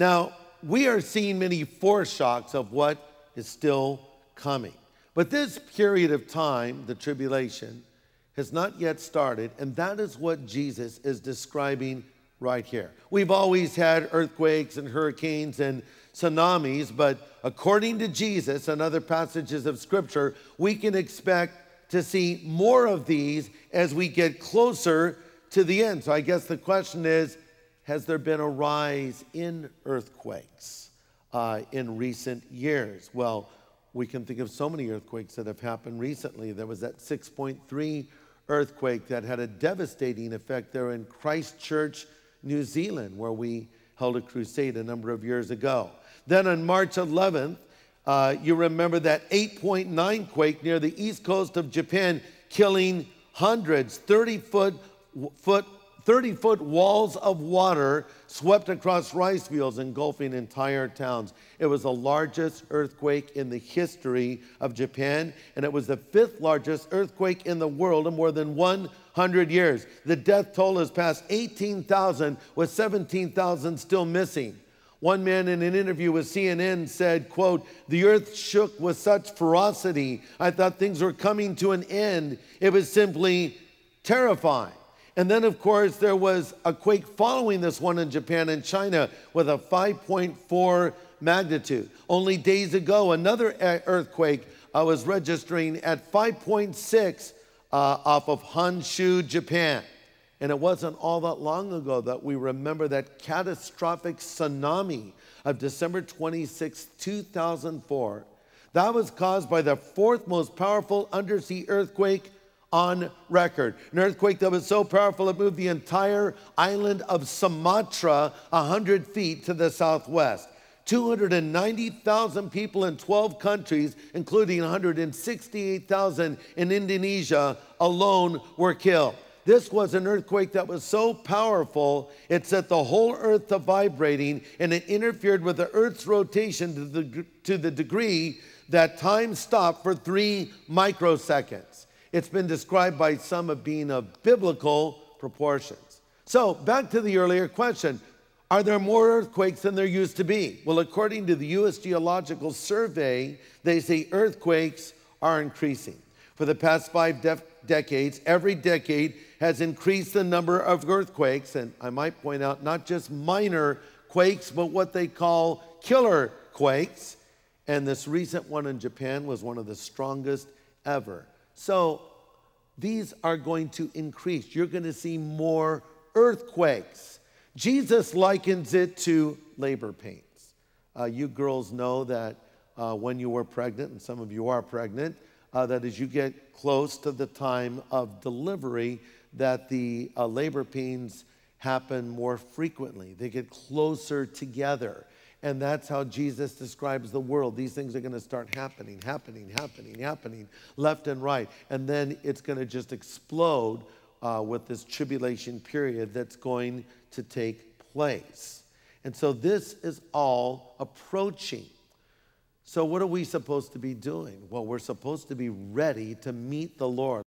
Now, we are seeing many foreshocks of what is still coming. But this period of time, the tribulation, has not yet started, and that is what Jesus is describing right here. We've always had earthquakes and hurricanes and tsunamis, but according to Jesus and other passages of Scripture, we can expect to see more of these as we get closer to the end. So I guess the question is, has there been a rise in earthquakes in recent years? Well, we can think of so many earthquakes that have happened recently. There was that 6.3 earthquake that had a devastating effect there in Christchurch, New Zealand, where we held a crusade a number of years ago. Then on March 11th, you remember that 8.9 quake near the east coast of Japan, killing hundreds. 30-foot walls of water swept across rice fields, engulfing entire towns. It was the largest earthquake in the history of Japan, and it was the 5th largest earthquake in the world in more than 100 years. The death toll has passed 18,000, with 17,000 still missing. One man in an interview with CNN said, quote, "The earth shook with such ferocity, I thought things were coming to an end. It was simply terrifying." And then, of course, there was a quake following this one in Japan and China with a 5.4 magnitude. Only days ago, another earthquake was registering at 5.6 off of Honshu, Japan. And it wasn't all that long ago that we remember that catastrophic tsunami of December 26, 2004. That was caused by the 4th most powerful undersea earthquake on record. An earthquake that was so powerful it moved the entire island of Sumatra 100 feet to the southwest. 290,000 people in 12 countries, including 168,000 in Indonesia alone, were killed. This was an earthquake that was so powerful it set the whole earth to vibrating, and it interfered with the earth's rotation to the degree that time stopped for 3 microseconds. It's been described by some as being of biblical proportions. So back to the earlier question, are there more earthquakes than there used to be? Well, according to the US Geological Survey, they say earthquakes are increasing. For the past 5 decades, every decade has increased the number of earthquakes, and I might point out not just minor quakes, but what they call killer quakes. And this recent one in Japan was one of the strongest ever. So these are going to increase. You're going to see more earthquakes. Jesus likens it to labor pains. You girls know that when you were pregnant, and some of you are pregnant, that as you get close to the time of delivery, that the labor pains happen more frequently. They get closer together. And that's how Jesus describes the world. These things are going to start happening, happening, happening, happening, left and right. And then it's going to just explode with this tribulation period that's going to take place. And so this is all approaching. So what are we supposed to be doing? Well, we're supposed to be ready to meet the Lord.